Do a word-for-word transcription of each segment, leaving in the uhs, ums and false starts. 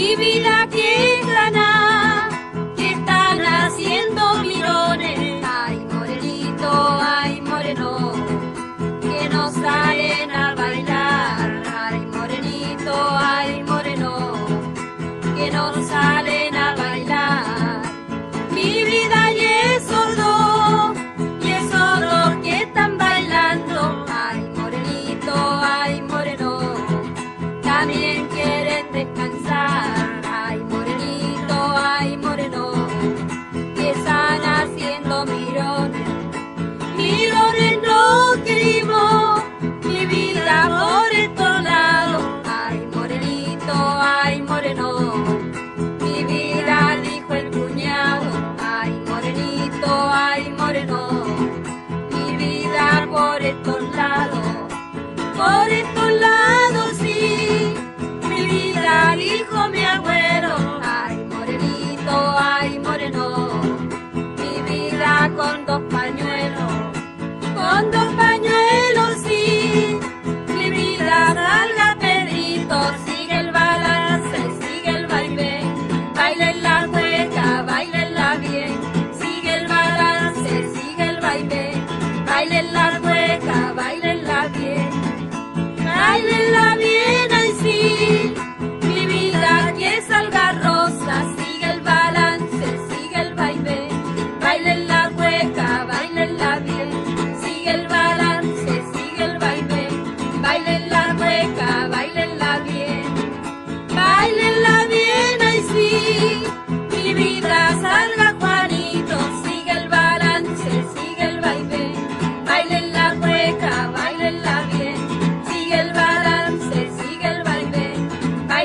mi vida que gana, que están haciendo mirones. Ay, morenito, ay, moreno, que no salen a bailar. Ay, morenito, ay, moreno, que no salen a bailar. Mi vida y es horror, y es horror que están bailando. Ay, morenito, ay, moreno, también quieren descansar. Por estos lados sí, mi vida dijo mi agüero. Ay, morenito, ay, moreno, mi vida con dos pañuelos. Con dos pañuelos sí, mi vida salga Pedrito. Sigue el balance, sigue el baile, baila en la hueca, baila en la bien. Sigue el balance, sigue el baile, baila en la hueca, baila en la bien. Báilenla bien, ay sí, mi vida que salga rosa. Sigue el balance, sigue el baile, báilenla hueca, báilenla bien. Sigue el balance, sigue el baile, báilenla hueca, báilenla bien. Báilenla bien, ay sí, mi vida salga Juanito. Sigue el balance, sigue el baile, báilenla hueca, báilenla bien. La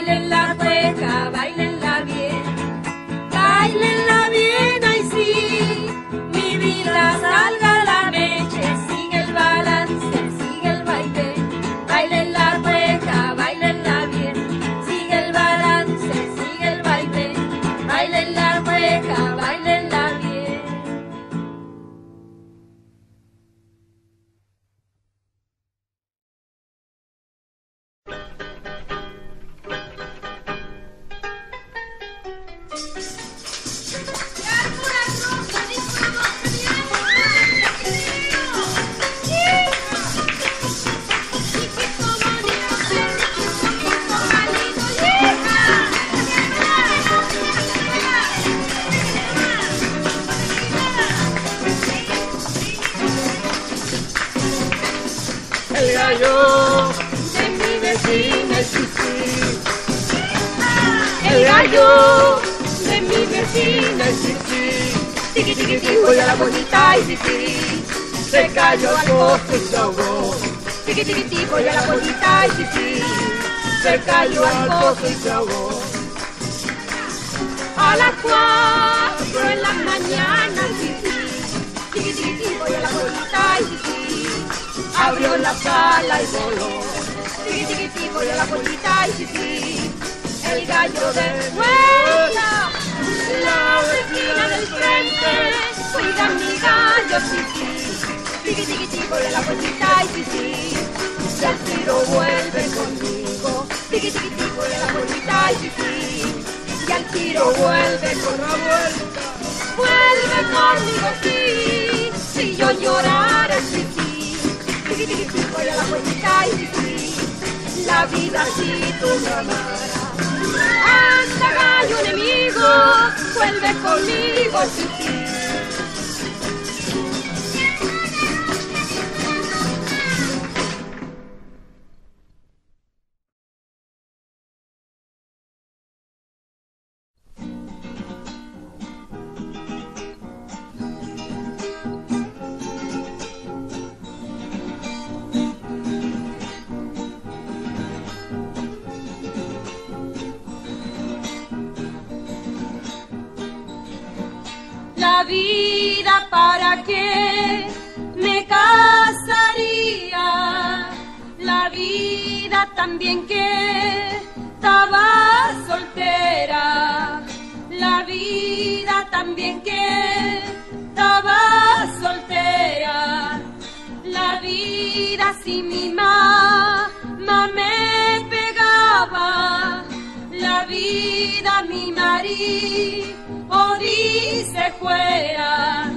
vida vida mi marí, ori se juega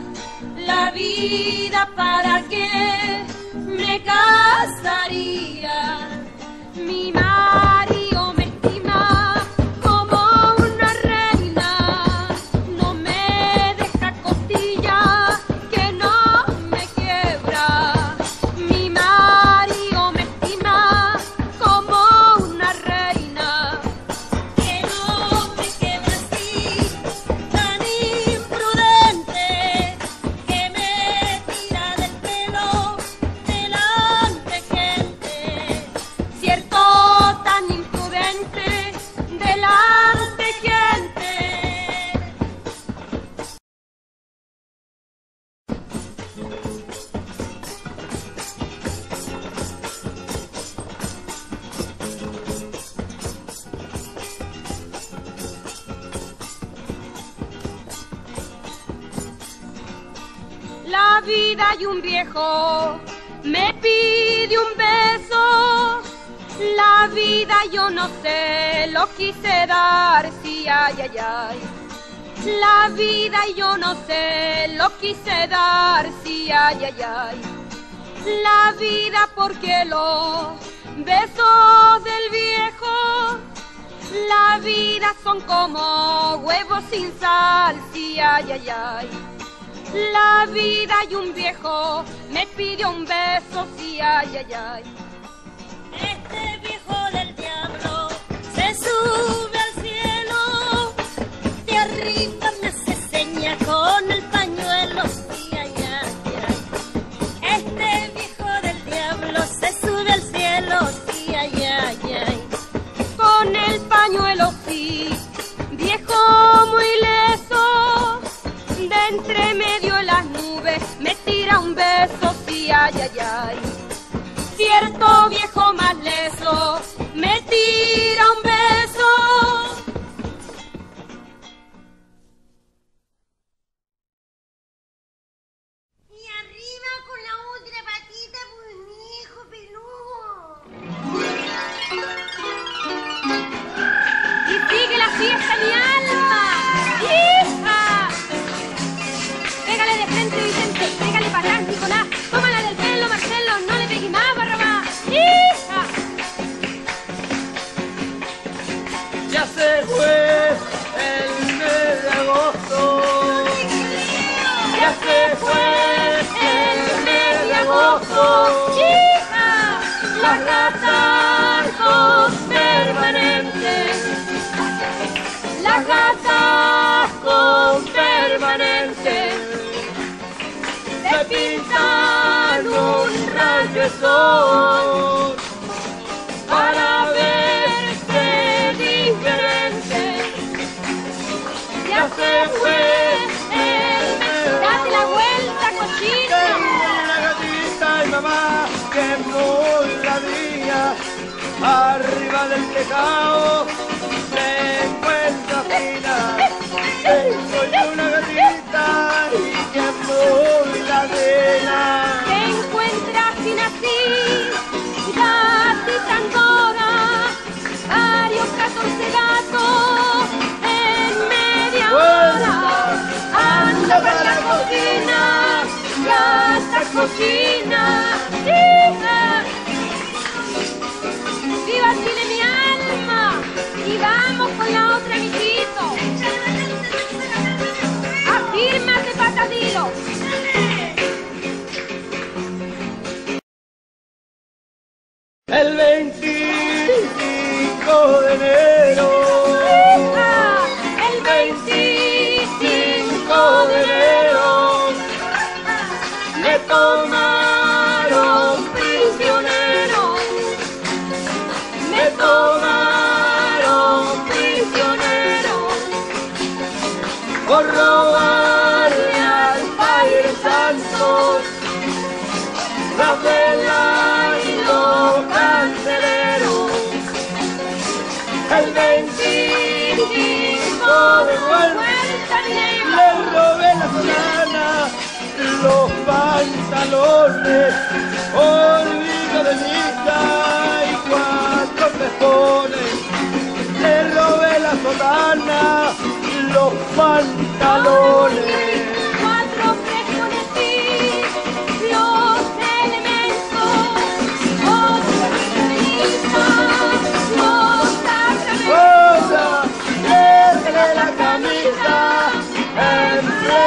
la vida para que me casaría. Mi marido me estima como una reina, no me deja costilla que no me quiebra. Mi marido me estima como una reina, que no me quiebra así, tan imprudente, que me tira del pelo delante gente. Cierto la vida y un viejo me pide un beso, la vida yo no sé, lo quise dar, sí, ay, ay, ay. La vida yo no sé, lo quise dar, sí, ay, ay, ay. La vida porque los besos del viejo, la vida son como huevos sin sal, sí, ay, ay, ay. La vida y un viejo me pidió un beso, sí, ay, ay, ay. Este viejo del diablo se sube al cielo, de arriba me hace seña con el pañuelo, sí, ay, ay, ay. Este viejo del diablo se sube al cielo, sí, ay, ay, ay. Con el pañuelo, sí, viejo muy leso, de entre medio de las nubes me tira un beso, sí, ay, ay, ay. Cierto viejo más leso me tira un beso. Y arriba con la otra patita, pues mi hijo peludo. Y sigue la fiesta, mi alma. ¡Hija! Pégale de frente, Vicente. Pégale para atrás, Nicolás. Tómala del pelo, Marcelo. No le pegues más, Barrabás. ¡Hija! Ya se fue el mes de agosto. Ya se fue el mes de agosto. ¡Hija! Los ratajos permanentes. Las gatas con permanente se pintan un rayo de sol para verse diferente. Ya se fue el mes. Date la vuelta, cochita. Tengo una gatita y mamá que muy ladilla arriba del tejado. Tengo una gatita y que muy ladina. Te encuentras sin así, gatita andora, varios catorce gatos en media hora. Anda para la cocina, gata cocina, hija. Viva Chile, mi alma, y vamos con la otra, amiguito. ¡Fírmate, patadilo! El veinticinco de enero. ¡Hija! El veinticinco de enero me tomaron prisionero. Me tomaron prisionero por robar. Rafaelito Cancelero, el veinticinco de vuelta le robé la solana, los pantalones, olvido de misa y cuatro pezones, le robé la solana. en los pantalones. Cuatro frescos de ti, los elementos, otra camisa, los sacramentos. Otra pierde la camisa en plena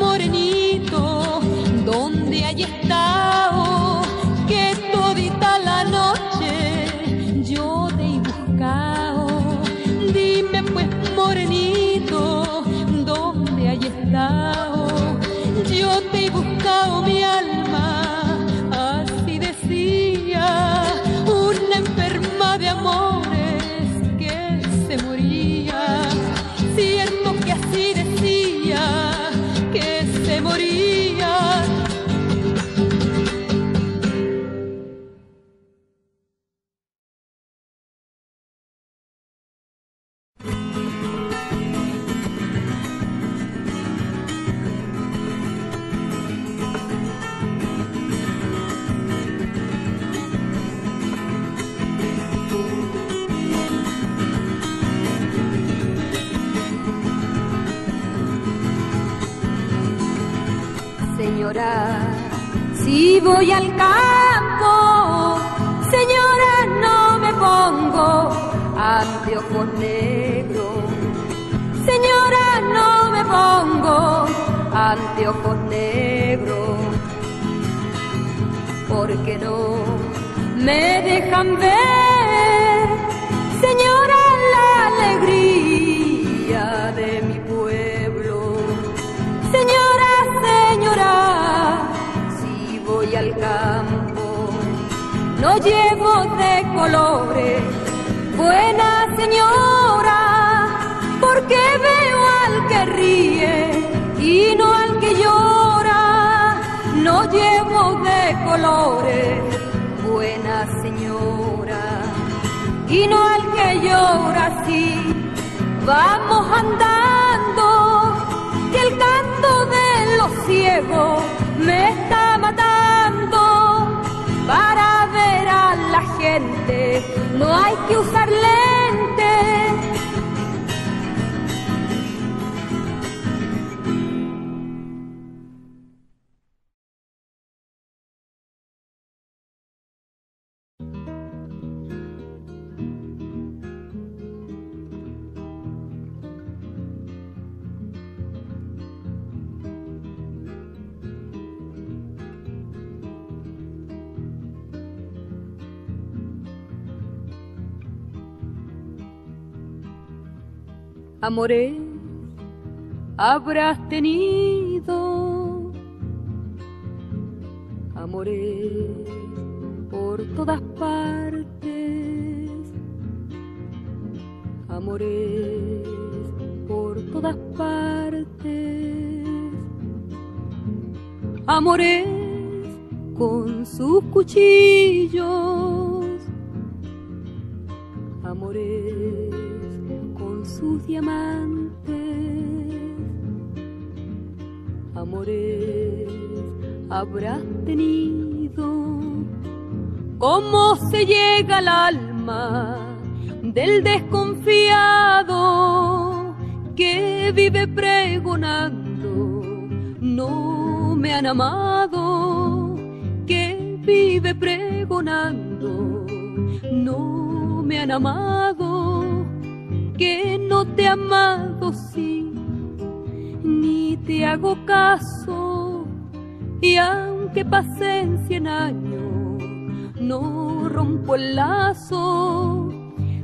morenito, ¿dónde hay estado? ¿Qué señora, si voy al campo, señora, no me pongo anteojos negros, señora, no me pongo anteojos negros, porque no me dejan ver, señora, la alegría de mi pueblo. Señora, señora, si voy al campo, no llevo de colores, buena señora, porque veo al que ríe y no al que llora, no llevo de colores, buena señora, y no al que llora así. Vamos andando, que el canto de los ciegos me está matando. Para ver a la gente no hay que usar lentes. Amores habrás tenido, amores por todas partes, amores por todas partes, amores con sus cuchillos, amores sus diamantes, amores habrás tenido. Cómo se llega al alma del desconfiado que vive pregonando no me han amado, que vive pregonando no me han amado, que no te he amado, sí, ni te hago caso, y aunque pasen cien años, no rompo el lazo.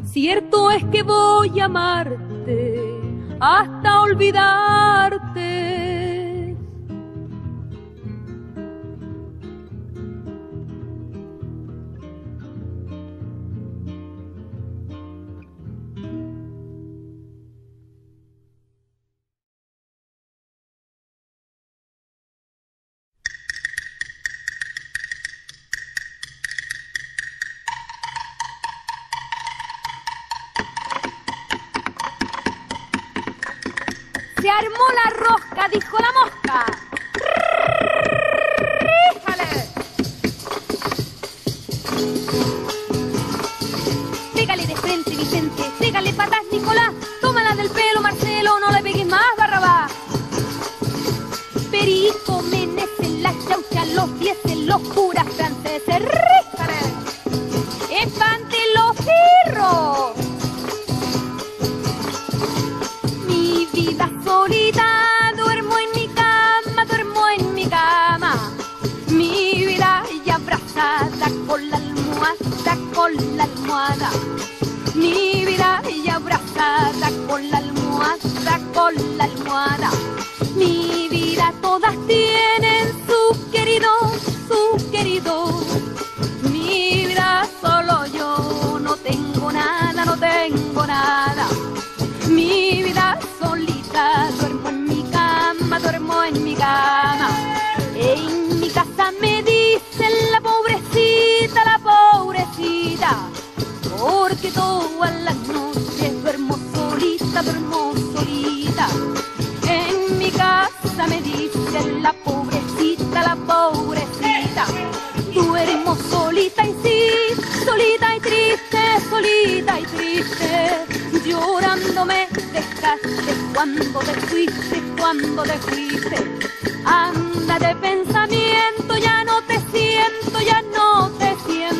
Cierto es que voy a amarte hasta olvidarte. Se armó la rosca, dijo la mosca. Pégale de frente, Vicente, pégale patas, Nicolás. Tómala del pelo, Marcelo, no le pegues más, Barrabás. Perico, Meneses, la chaucha, los dieces, los curas franceses. ¡Ríjale! ¡Espante los cirros! Solita, duermo en mi cama, duermo en mi cama. Mi vida ya abrazada con la almohada, con la almohada. Mi vida ya abrazada con la almohada, con la almohada. Mi vida todas tienen su querido, su querido. Mi vida solo yo no tengo nada, no tengo nada. Mi vida solita, duermo en mi cama, duermo en mi cama. En mi casa me dicen la pobrecita, la pobrecita, porque todas las noches duermo solita, duermo solita. En mi casa me dicen la pobrecita, la pobrecita, duermo solita y sí, solita y triste, solita y triste. Llorando me dejaste cuando te fuiste, cuando te fuiste. Anda de pensamiento, ya no te siento, ya no te siento.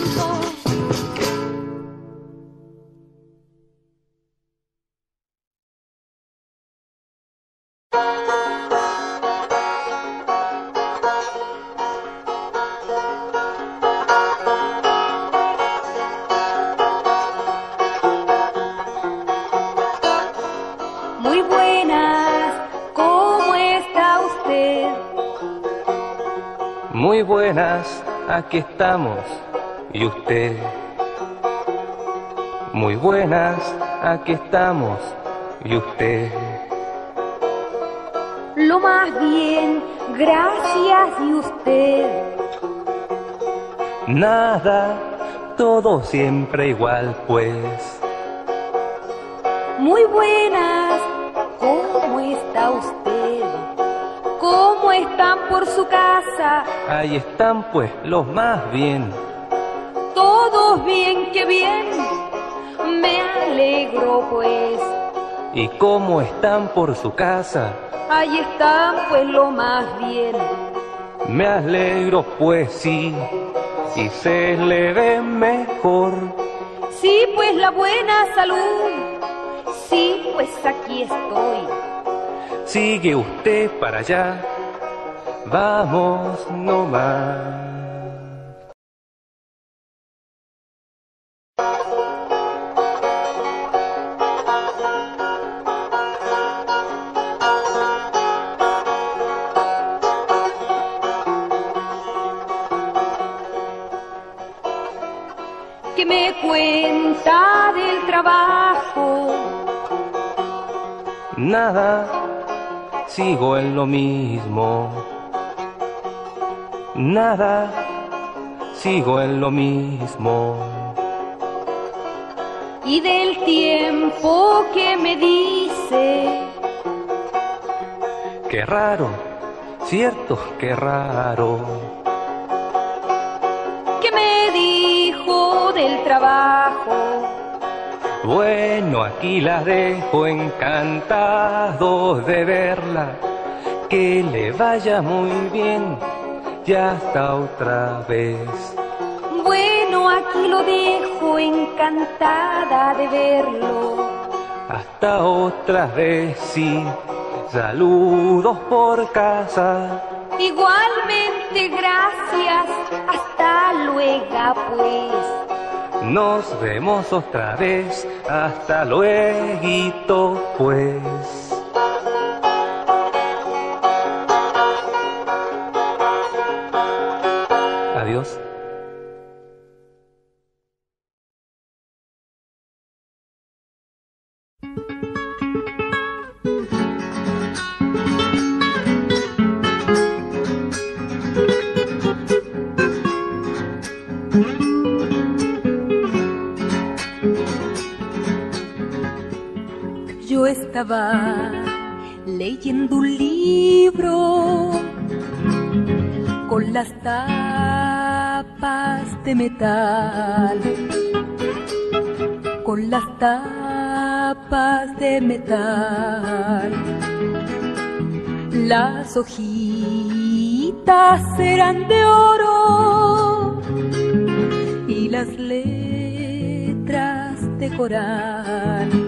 Muy buenas, ¿cómo está usted? Muy buenas, aquí estamos, ¿y usted? Muy buenas, aquí estamos, ¿y usted? Lo más bien, gracias, ¿y usted? Nada, todo siempre igual, pues. Muy buenas, ¿cómo está usted? ¿Cómo están por su casa? Ahí están pues, los más bien. Todos bien, qué bien, me alegro pues. ¿Y cómo están por su casa? Ahí están pues, lo más bien. Me alegro pues, sí, si se le ve mejor. Sí pues, la buena salud. Sí, pues aquí estoy. Sigue usted para allá. Vamos nomás. ¿Qué me cuenta del trabajo? Nada, sigo en lo mismo. Nada, sigo en lo mismo. ¿Y del tiempo que me dice? Qué raro, cierto, qué raro. ¿Qué me dijo del trabajo? Bueno, aquí la dejo, encantado de verla. Que le vaya muy bien y hasta otra vez. Bueno, aquí lo dejo, encantada de verlo. Hasta otra vez, sí. Saludos por casa. Igualmente, gracias. Hasta luego, pues. Nos vemos otra vez, hasta luego, pues. Adiós. Yo estaba leyendo un libro con las tapas de metal, con las tapas de metal. Las hojitas eran de oro y las letras de coral.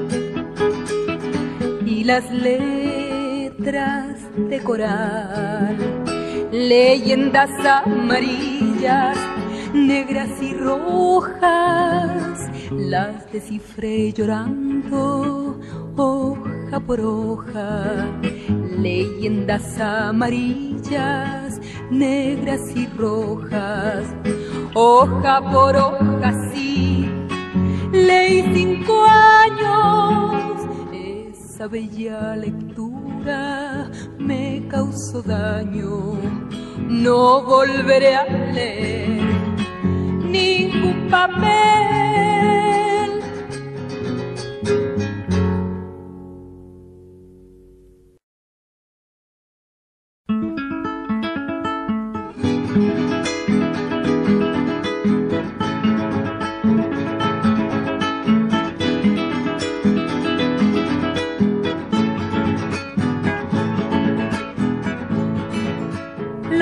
Y las letras de coral, leyendas amarillas, negras y rojas, las descifré llorando hoja por hoja. Leyendas amarillas, negras y rojas, hoja por hoja, sí, leí cinco años. Esa bella lectura me causó daño, no volveré a leer ningún papel.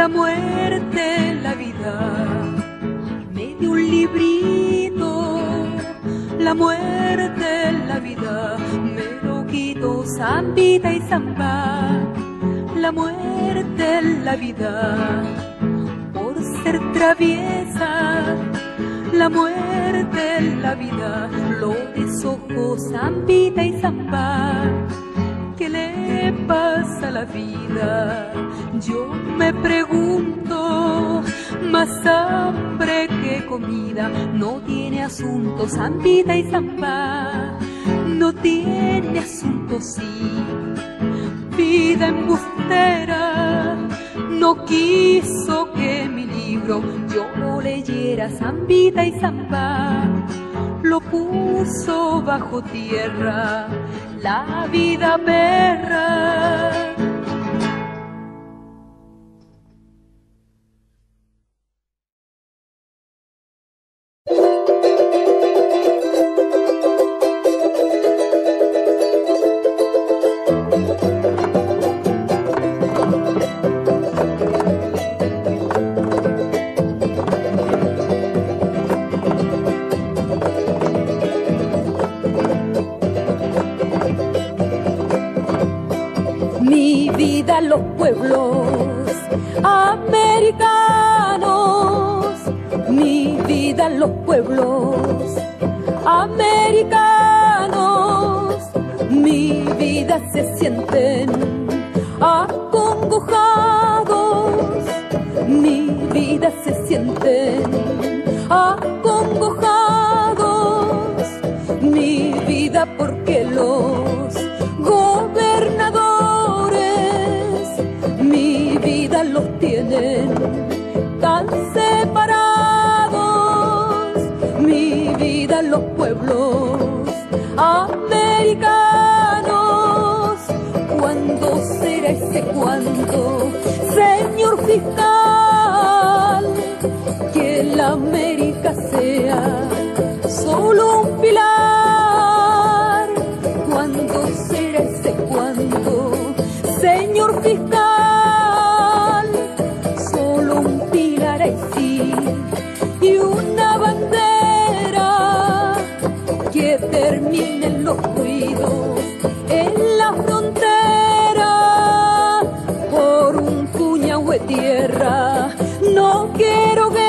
la muerte, la vida, me dio un librito. La muerte, la vida, me lo quitó zambita y zamba. La muerte, la vida, por ser traviesa. La muerte, la vida, lo deshojó zambita y zamba. ¿Qué le pasa a la vida? Yo me pregunto, más hambre que comida, no tiene asunto zambita y zamba, no tiene asunto sí. Vida embustera, no quiso que mi libro yo lo leyera zambita y zamba, lo puso bajo tierra, la vida perra. Los pueblos americanos, mi vida en los pueblos americanos, mi vida se sienten acongojados, mi vida se sienten acongojados, mi vida porque los gobernadores los tienen tan separados, mi vida en los pueblos americanos. ¿Cuándo será ese cuándo, señor fiscal, que la América sea solo un pilar? ¿Cuándo será ese cuándo, señor fiscal? Terminen los ruidos en la frontera por un puñado de tierra. No quiero guerra.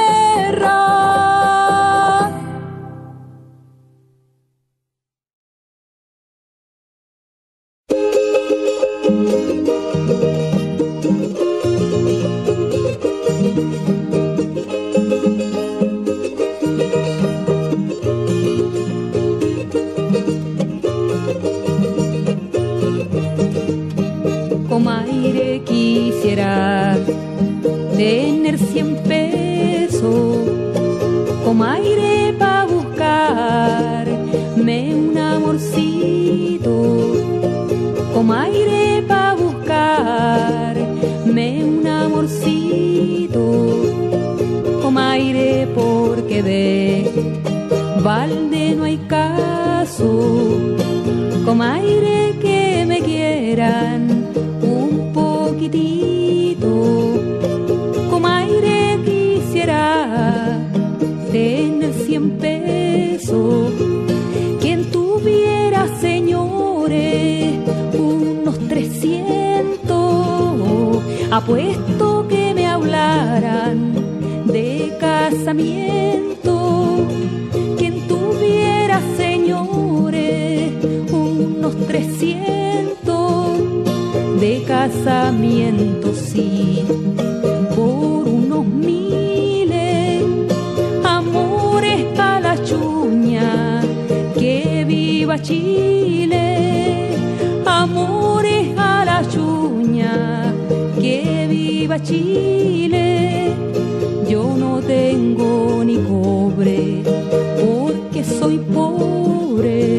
Quisiera tener cien pesos, comaire, pa' buscarme un amorcito, comaire, pa' buscarme un amorcito, comaire, porque de balde no hay caso, comaire, que me quieran comaire, quisiera tener cien pesos. Quien tuviera, señores, unos trescientos, apuesto que me hablaran de casamiento. Quien tuviera, señores, unos trescientos de casamiento, sí, por unos miles, amores pa' la chuña, que viva Chile, amores a la chuña, que viva Chile, yo no tengo ni cobre, porque soy pobre.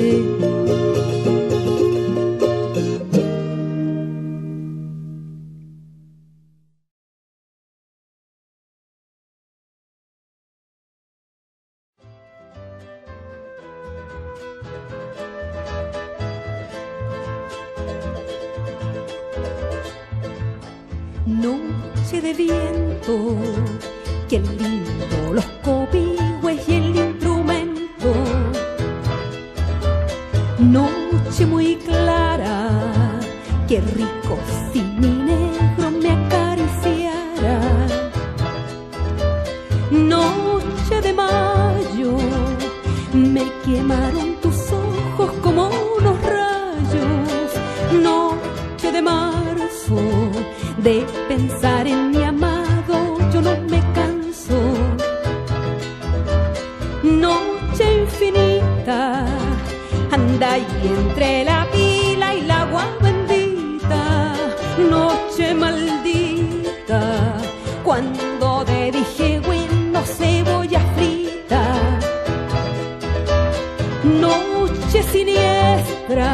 dulce de viento, qué lindo los cobihues y el instrumento. Noche muy clara, qué rico si mi negro me acariciara. Noche de mayo, me quemaron tus ojos como unos rayos. Noche de marzo, de pensar en mi amado yo no me canso. Noche infinita, anda y entre la pila y la agua bendita. Noche maldita, cuando te dije bueno cebolla frita. Noche siniestra,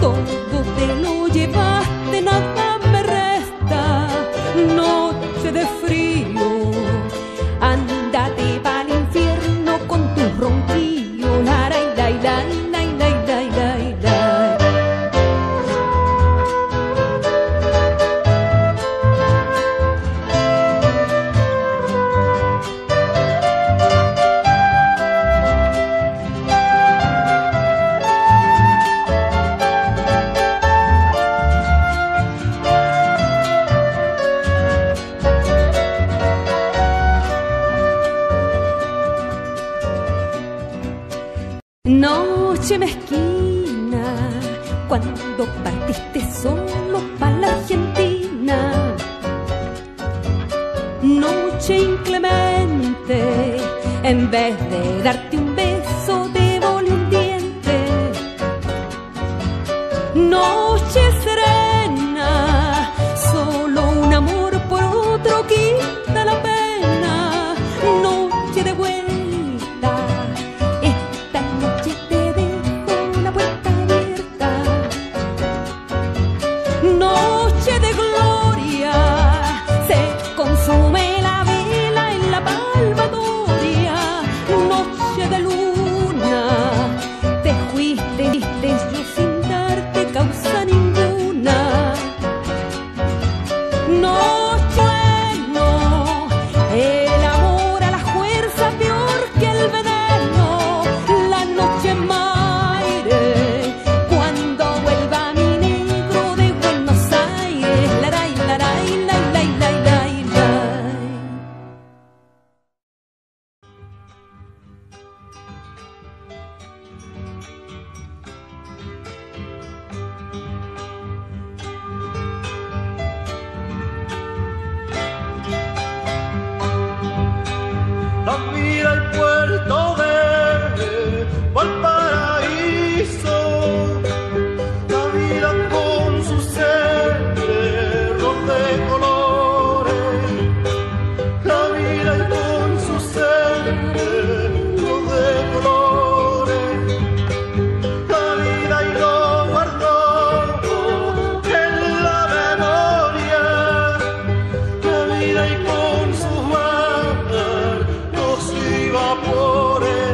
todo te lo llevaste, nada mezquina, cuando partiste solo para la Argentina. Noche inclemente, en vez de darte un beso te volé un diente. Noche serena, solo un amor por otro quita la pena. Noche de vuelta, por él.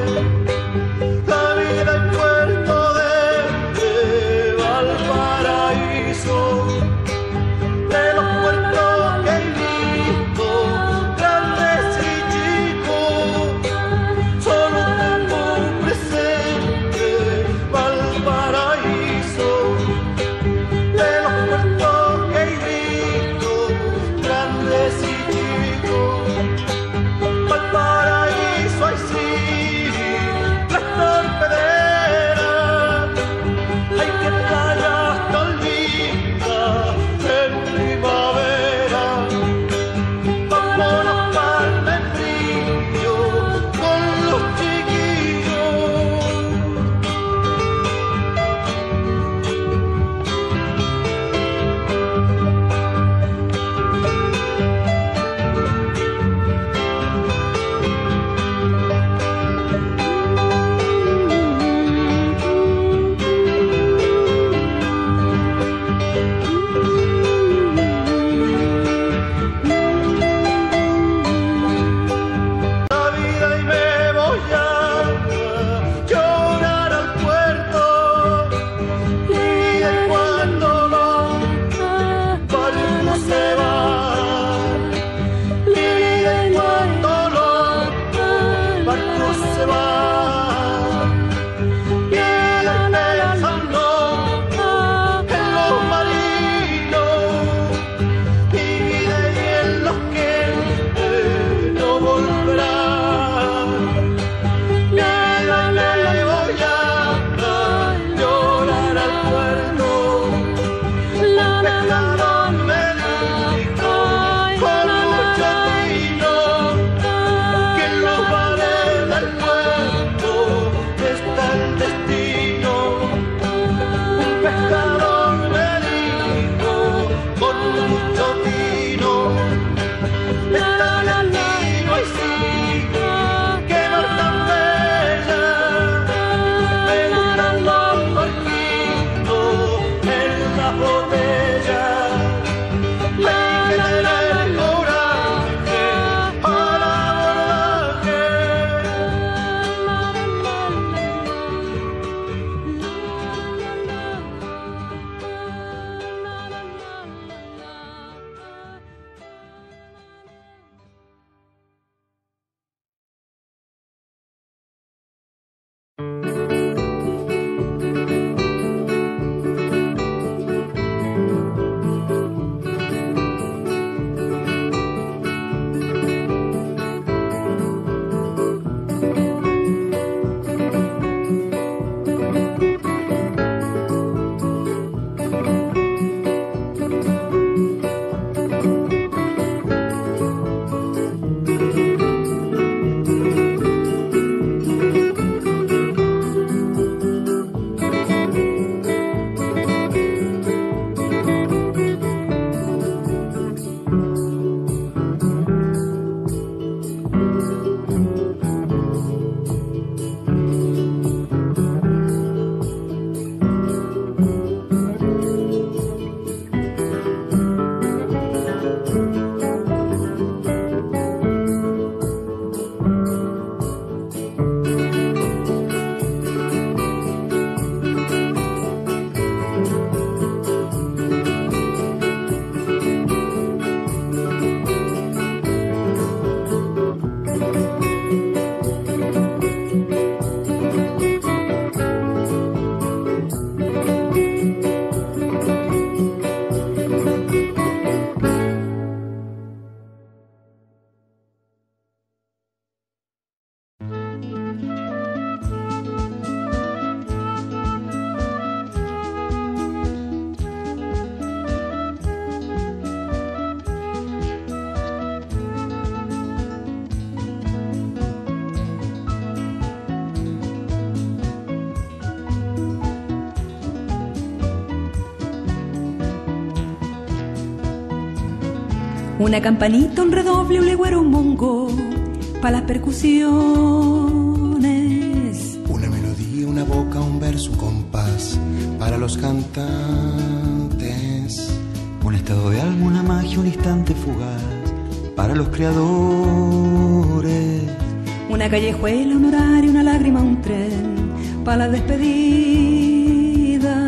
Una campanita, un redoble, un legüero, un bongo, pa' las percusiones. Una melodía, una boca, un verso, un compás, para los cantantes. Un estado de alma, una magia, un instante fugaz, para los creadores. Una callejuela, un horario, una lágrima, un tren, pa' las despedidas.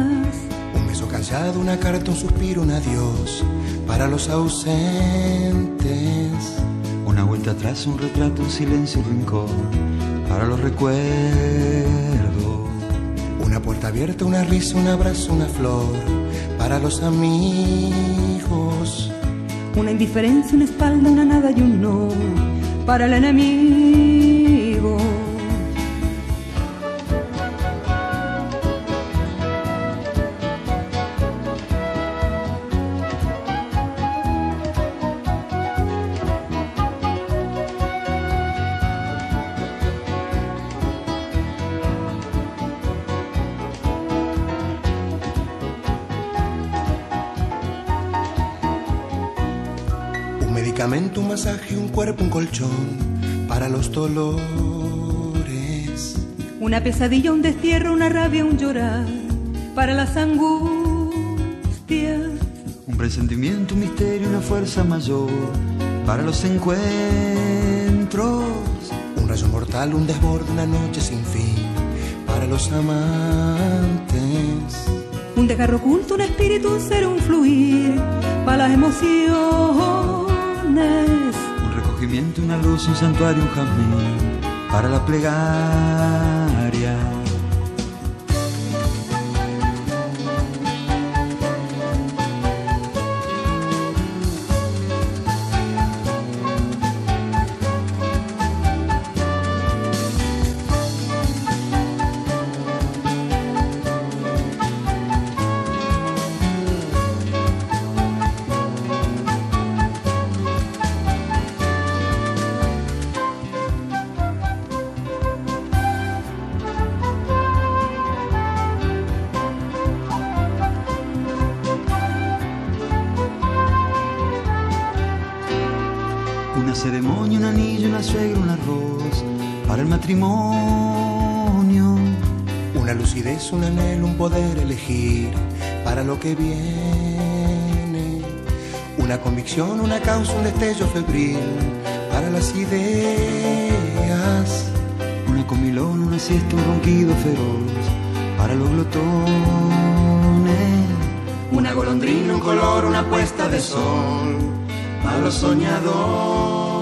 Un beso callado, una carta, un suspiro, un adiós, para los ausentes. Una vuelta atrás, un retrato, un silencio, un rincón, para los recuerdos. Una puerta abierta, una risa, un abrazo, una flor, para los amigos. Una indiferencia, una espalda, una nada y un no, para el enemigo. Un masaje, un cuerpo, un colchón, para los dolores. Una pesadilla, un destierro, una rabia, un llorar, para las angustias. Un presentimiento, un misterio, una fuerza mayor, para los encuentros. Un rayo mortal, un desborde, una noche sin fin, para los amantes. Un desgarro oculto, un espíritu, un ser, un fluir, para las emociones. Un recogimiento, una luz, un santuario, un jardín, para la plegaria. Ceremonia, un anillo, una suegra, un arroz, para el matrimonio. Una lucidez, un anhelo, un poder elegir, para lo que viene. Una convicción, una causa, un destello febril, para las ideas. Una comilona, una siesta, un ronquido feroz, para los glotones. Una golondrina, un color, una puesta de sol, para los soñadores.